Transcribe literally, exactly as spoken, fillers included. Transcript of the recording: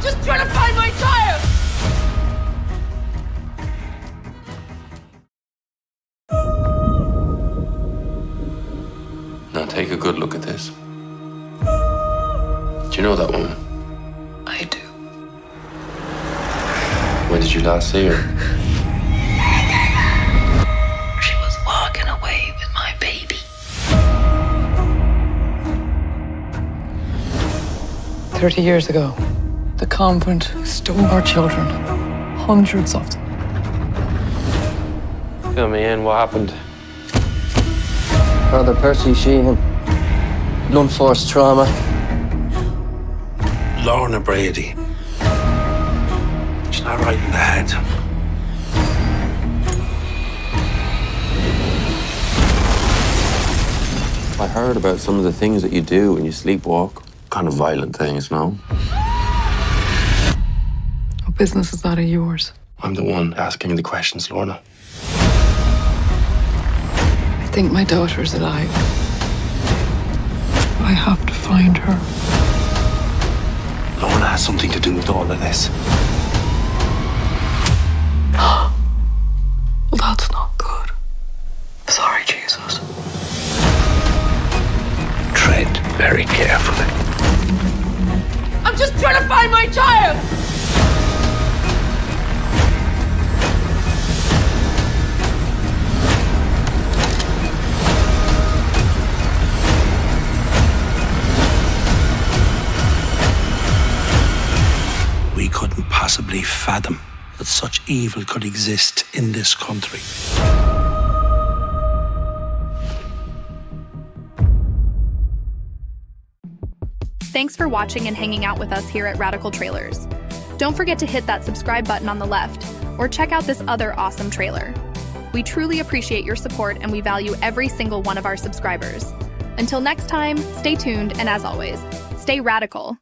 I'm just trying to find my tire! Now take a good look at this. Do you know that woman? I do. When did you last see her? Thirty years ago, the convent stole our children, hundreds of them. Fill me in, what happened? Brother Percy Sheen, blunt force trauma. Lorna Brady, she's not right in the head. I heard about some of the things that you do when you sleepwalk. Kind of violent things, no? What business is that of yours? I'm the one asking the questions, Lorna. I think my daughter's alive. I have to find her. Lorna has something to do with all of this. Well, that's not good. Sorry, Jesus. Tread very carefully. I'm just trying to find my child! We couldn't possibly fathom that such evil could exist in this country. Thanks for watching and hanging out with us here at Radical Trailers. Don't forget to hit that subscribe button on the left or check out this other awesome trailer. We truly appreciate your support and we value every single one of our subscribers. Until next time, stay tuned and as always, stay radical.